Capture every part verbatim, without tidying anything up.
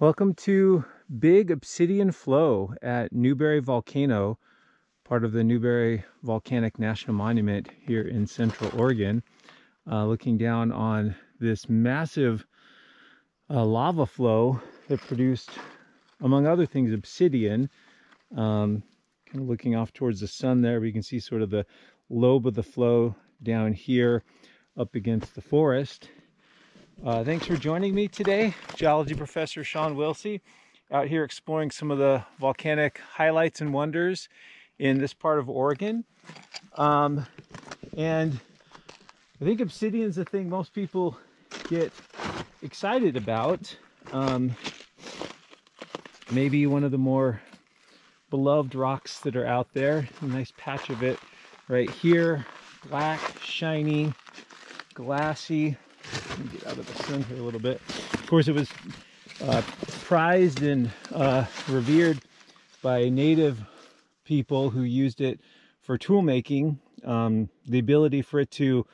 Welcome to Big Obsidian Flow at Newberry Volcano, part of the Newberry Volcanic National Monument here in Central Oregon. Uh, looking down on this massive uh, lava flow that produced, among other things, obsidian. Um, kind of looking off towards the sun there, we can see sort of the lobe of the flow down here up against the forest. Uh, thanks for joining me today, geology professor Shawn Willsey, out here exploring some of the volcanic highlights and wonders in this part of Oregon. Um, and I think obsidian is the thing most people get excited about. Um, maybe one of the more beloved rocks that are out there. A nice patch of it right here, black, shiny, glassy. Let me get out of the sun here a little bit. Of course, it was uh, prized and uh, revered by native people who used it for tool making. Um, the ability for it to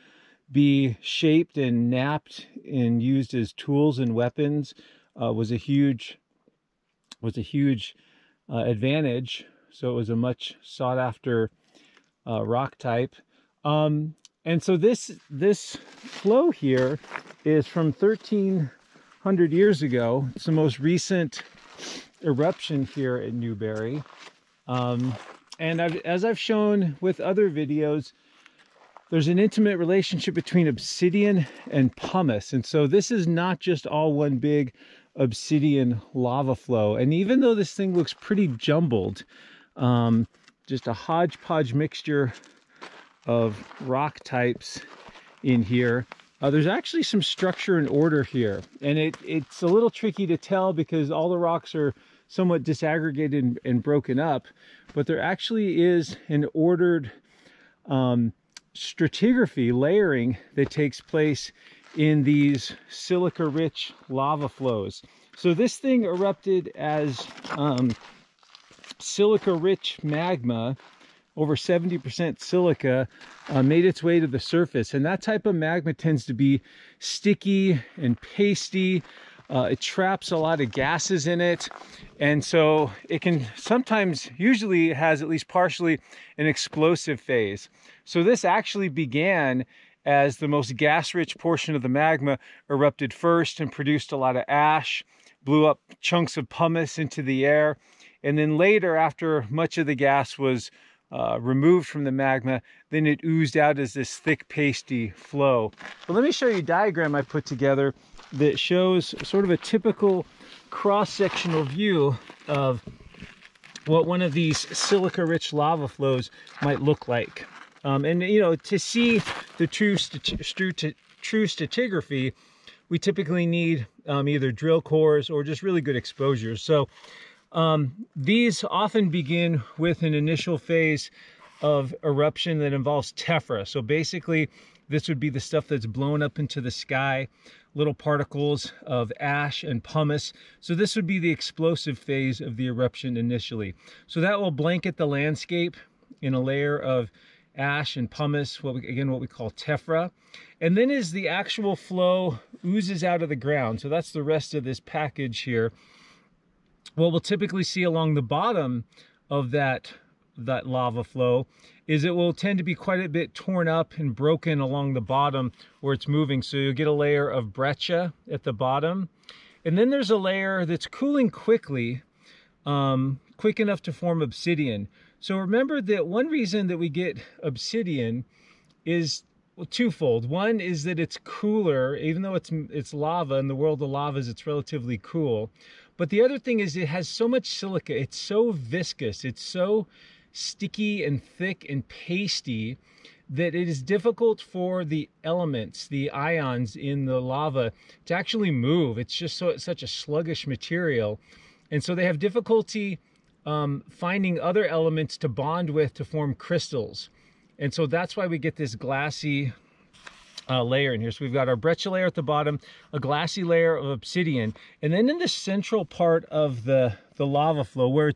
be shaped and napped and used as tools and weapons uh, was a huge was a huge uh, advantage. So it was a much sought after uh, rock type. Um, And so this, this flow here is from thirteen hundred years ago. It's the most recent eruption here at Newberry. Um, and I've, as I've shown with other videos, there's an intimate relationship between obsidian and pumice. And so this is not just all one big obsidian lava flow. And even though this thing looks pretty jumbled, um, just a hodgepodge mixture of rock types in here, uh, there's actually some structure and order here, and it it's a little tricky to tell because all the rocks are somewhat disaggregated and, and broken up, but there actually is an ordered um, stratigraphy, layering, that takes place in these silica rich lava flows. So this thing erupted as um, silica rich magma, over seventy percent silica, uh, made its way to the surface. And that type of magma tends to be sticky and pasty. Uh, it traps a lot of gases in it. And so it can sometimes, usually has at least partially, an explosive phase. So this actually began as the most gas-rich portion of the magma erupted first and produced a lot of ash, blew up chunks of pumice into the air. And then later, after much of the gas was Uh, removed from the magma, then it oozed out as this thick pasty flow. But let me show you a diagram I put together that shows sort of a typical cross-sectional view of what one of these silica-rich lava flows might look like. Um, and you know, to see the true, st st true stratigraphy, we typically need um, either drill cores or just really good exposures. So Um, these often begin with an initial phase of eruption that involves tephra. So basically, this would be the stuff that's blown up into the sky, little particles of ash and pumice. So this would be the explosive phase of the eruption initially. So that will blanket the landscape in a layer of ash and pumice, what we, again, what we call tephra. And then as the actual flow oozes out of the ground, so that's the rest of this package here, what we'll typically see along the bottom of that, that lava flow is it will tend to be quite a bit torn up and broken along the bottom where it's moving. So you'll get a layer of breccia at the bottom. And then there's a layer that's cooling quickly, um, quick enough to form obsidian. So remember that one reason that we get obsidian is well, twofold. One is that it's cooler, even though it's, it's lava, in the world of lavas, it's relatively cool. But the other thing is it has so much silica, it's so viscous, it's so sticky and thick and pasty that it is difficult for the elements, the ions in the lava, to actually move. It's just so, it's such a sluggish material. And so they have difficulty um, finding other elements to bond with to form crystals. And so that's why we get this glassy Uh, layer in here. So we've got our breccia layer at the bottom, a glassy layer of obsidian, and then in the central part of the the lava flow, where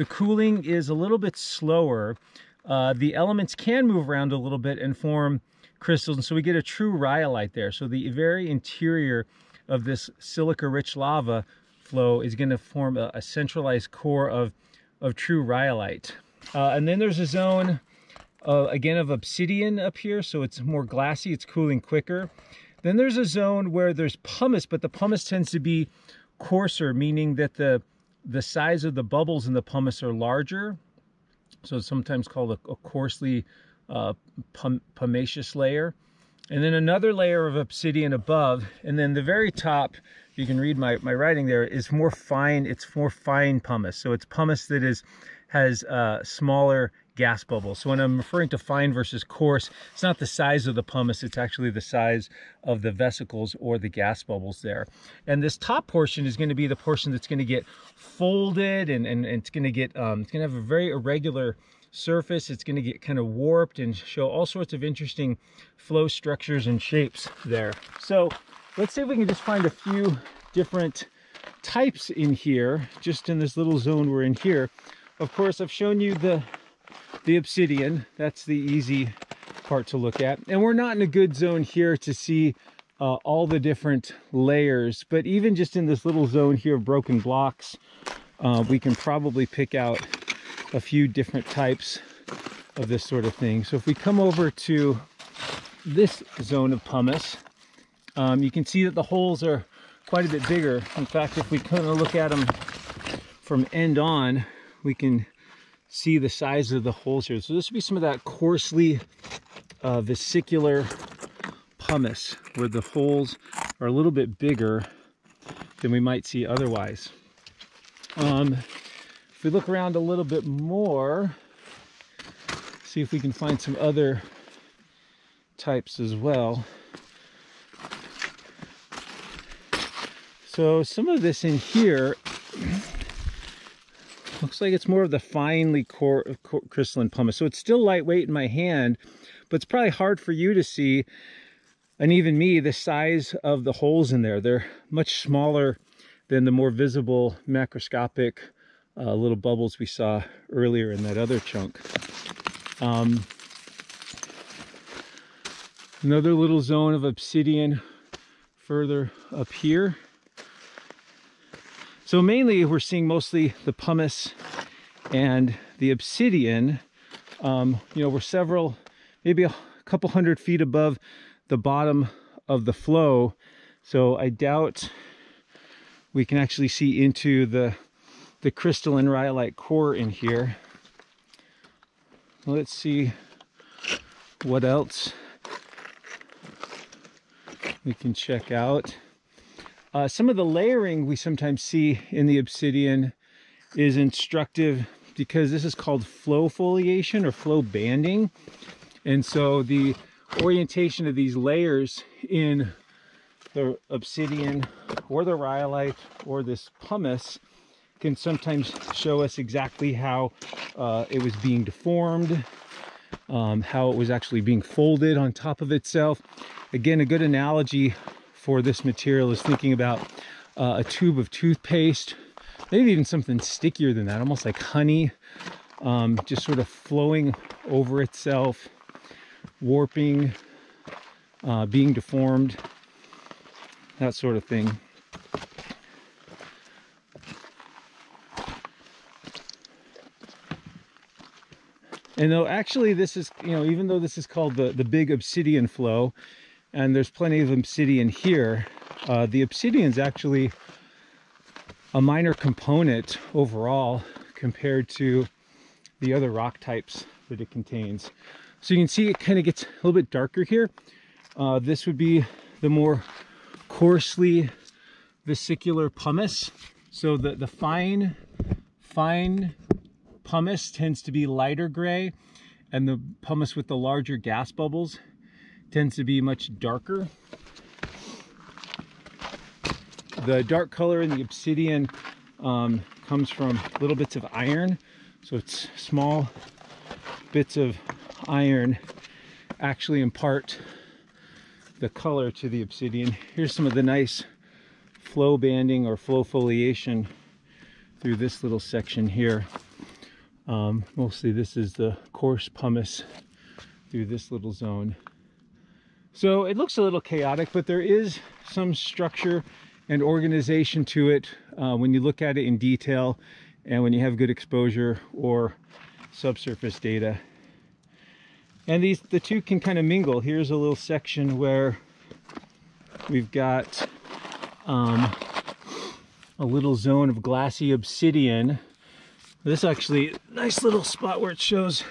the cooling is a little bit slower, uh, the elements can move around a little bit and form crystals, and so we get a true rhyolite there. So the very interior of this silica-rich lava flow is going to form a, a centralized core of, of true rhyolite. Uh, and then there's a zone, uh, again, of obsidian up here, so it's more glassy, it's cooling quicker. Then there's a zone where there's pumice, but the pumice tends to be coarser, meaning that the, the size of the bubbles in the pumice are larger. So it's sometimes called a, a coarsely uh, pum pumiceous layer. And then another layer of obsidian above, and then the very top, you can read my, my writing there, is more fine, it's more fine pumice. So it's pumice that is has uh, smaller gas bubbles. So when I'm referring to fine versus coarse, it's not the size of the pumice, it's actually the size of the vesicles or the gas bubbles there. And this top portion is going to be the portion that's going to get folded, and, and, and it's going to get, um, it's going to have a very irregular surface. It's going to get kind of warped and show all sorts of interesting flow structures and shapes there. So let's see if we can just find a few different types in here, just in this little zone we're in here. Of course, I've shown you the the obsidian. That's the easy part to look at. And we're not in a good zone here to see uh, all the different layers, but even just in this little zone here of broken blocks, uh, we can probably pick out a few different types of this sort of thing. So if we come over to this zone of pumice, um, you can see that the holes are quite a bit bigger. In fact, if we kind of look at them from end on, we can see the size of the holes here. So this would be some of that coarsely uh, vesicular pumice, where the holes are a little bit bigger than we might see otherwise. Um, If we look around a little bit more, see if we can find some other types as well. So some of this in here looks like it's more of the finely core of crystalline pumice. So it's still lightweight in my hand, but it's probably hard for you to see, and even me, the size of the holes in there. They're much smaller than the more visible macroscopic Uh, little bubbles we saw earlier in that other chunk. Um, another little zone of obsidian further up here. So mainly we're seeing mostly the pumice and the obsidian. Um, you know, we're several, maybe a couple hundred feet above the bottom of the flow. So I doubt we can actually see into the the crystalline rhyolite core in here. Let's see what else we can check out. Uh, some of the layering we sometimes see in the obsidian is instructive, because this is called flow foliation or flow banding. And so the orientation of these layers in the obsidian or the rhyolite or this pumice can sometimes show us exactly how uh, it was being deformed, um, how it was actually being folded on top of itself. Again, a good analogy for this material is thinking about uh, a tube of toothpaste, maybe even something stickier than that, almost like honey, um, just sort of flowing over itself, warping, uh, being deformed, that sort of thing. And though actually this is, you know, even though this is called the, the Big Obsidian Flow, and there's plenty of obsidian here, uh, the obsidian is actually a minor component overall compared to the other rock types that it contains. So you can see it kind of gets a little bit darker here. Uh, this would be the more coarsely vesicular pumice. So the, the fine, fine... pumice tends to be lighter gray, and the pumice with the larger gas bubbles tends to be much darker. The dark color in the obsidian um, comes from little bits of iron. So it's small bits of iron actually impart the color to the obsidian. Here's some of the nice flow banding or flow foliation through this little section here. Um, mostly this is the coarse pumice through this little zone. So it looks a little chaotic, but there is some structure and organization to it uh, when you look at it in detail and when you have good exposure or subsurface data. And these, the two can kind of mingle. Here's a little section where we've got um, a little zone of glassy obsidian. This actually nice little spot where it shows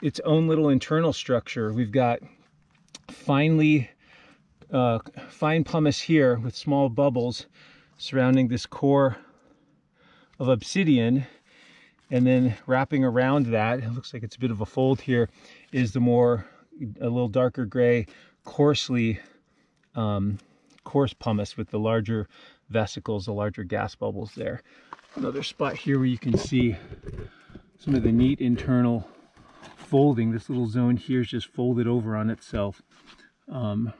its own little internal structure. We've got finely uh, fine pumice here with small bubbles surrounding this core of obsidian, and then wrapping around that, it looks like it's a bit of a fold here, is the more a little darker gray coarsely um, coarse pumice with the larger vesicles, the larger gas bubbles there. Another spot here where you can see some of the neat internal folding. This little zone here is just folded over on itself. Um,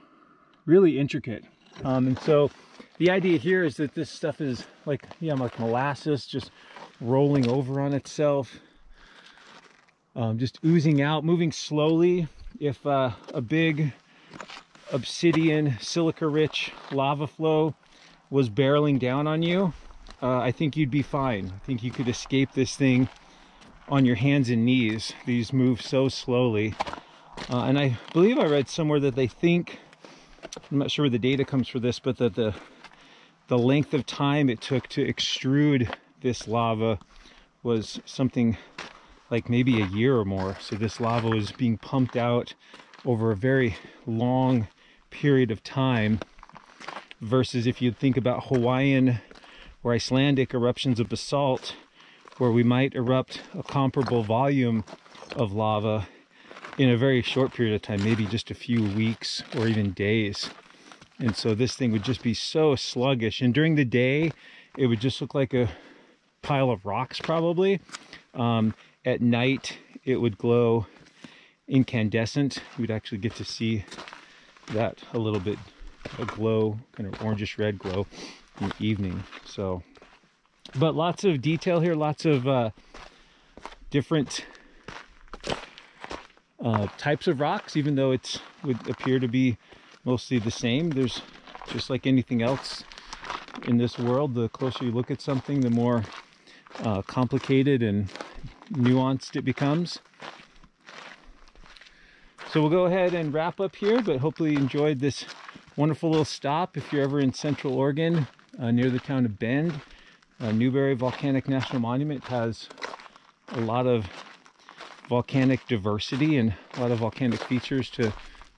really intricate. Um, and so the idea here is that this stuff is like, yeah, like molasses, just rolling over on itself, um, just oozing out, moving slowly. If uh, a big obsidian, silica-rich lava flow was barreling down on you, uh, I think you'd be fine. I think you could escape this thing on your hands and knees. These move so slowly. Uh, and I believe I read somewhere that they think, I'm not sure where the data comes for this, but that the, the length of time it took to extrude this lava was something like maybe a year or more. So this lava was being pumped out over a very long period of time, versus if you think about Hawaiian or Icelandic eruptions of basalt, where we might erupt a comparable volume of lava in a very short period of time, maybe just a few weeks or even days. And so this thing would just be so sluggish. And during the day, it would just look like a pile of rocks probably. Um, at night, it would glow incandescent. We'd actually get to see that a little bit, a glow, kind of orangish red glow in the evening. So, but lots of detail here, lots of uh, different uh, types of rocks, even though it would appear to be mostly the same. There's, just like anything else in this world, the closer you look at something, the more uh, complicated and nuanced it becomes. So we'll go ahead and wrap up here, but hopefully you enjoyed this wonderful little stop. If you're ever in Central Oregon, uh, near the town of Bend, Uh, Newberry Volcanic National Monument has a lot of volcanic diversity and a lot of volcanic features to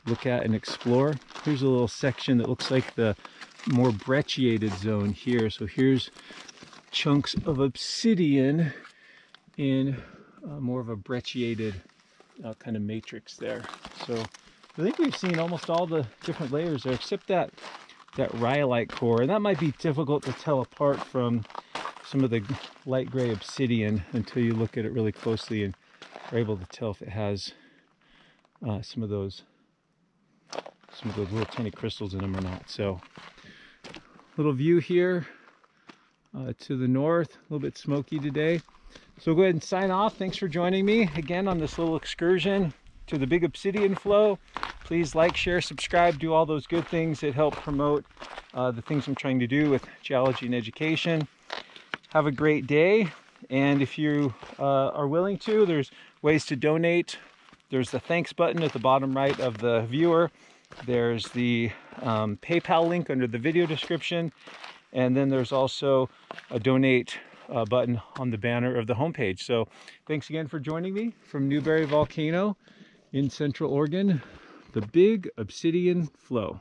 look at and explore. Here's a little section that looks like the more brecciated zone here. So here's chunks of obsidian in uh, more of a brecciated uh, kind of matrix there. So I think we've seen almost all the different layers there, except that that rhyolite core, and that might be difficult to tell apart from some of the light gray obsidian until you look at it really closely and are able to tell if it has uh, some of those some of those little tiny crystals in them or not. So little view here uh, to the north, a little bit smoky today. So go ahead and sign off. Thanks for joining me again on this little excursion to the Big Obsidian Flow. Please like, share, subscribe, do all those good things that help promote uh, the things I'm trying to do with geology and education. Have a great day, and if you uh, are willing to, there's ways to donate. There's the thanks button at the bottom right of the viewer. There's the um, PayPal link under the video description, and then there's also a donate uh, button on the banner of the homepage. So thanks again for joining me from Newberry Volcano in Central Oregon. The Big Obsidian Flow.